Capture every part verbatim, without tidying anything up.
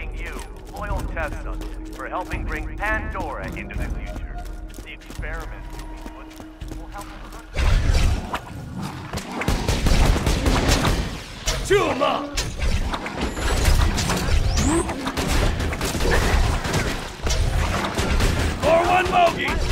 thanking you, loyal testnuts, for helping bring Pandora into the future. The experiment you'll be put through will help us. Chuma! For one bogey!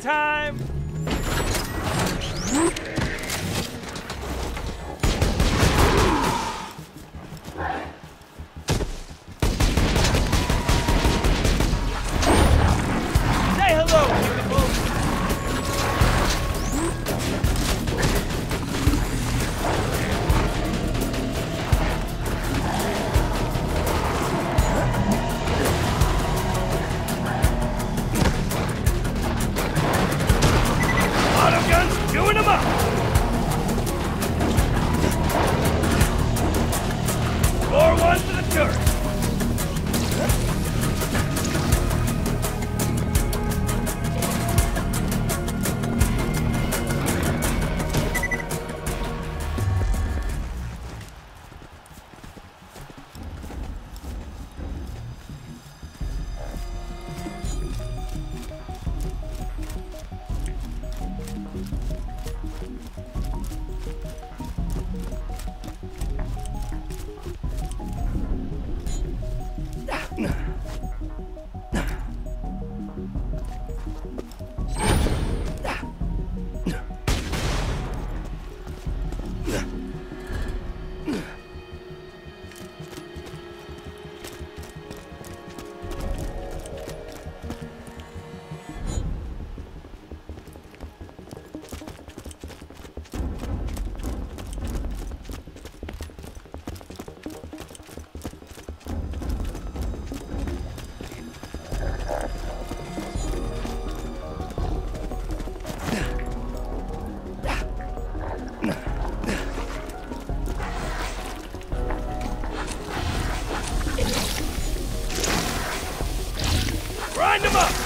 Time! Grind them up!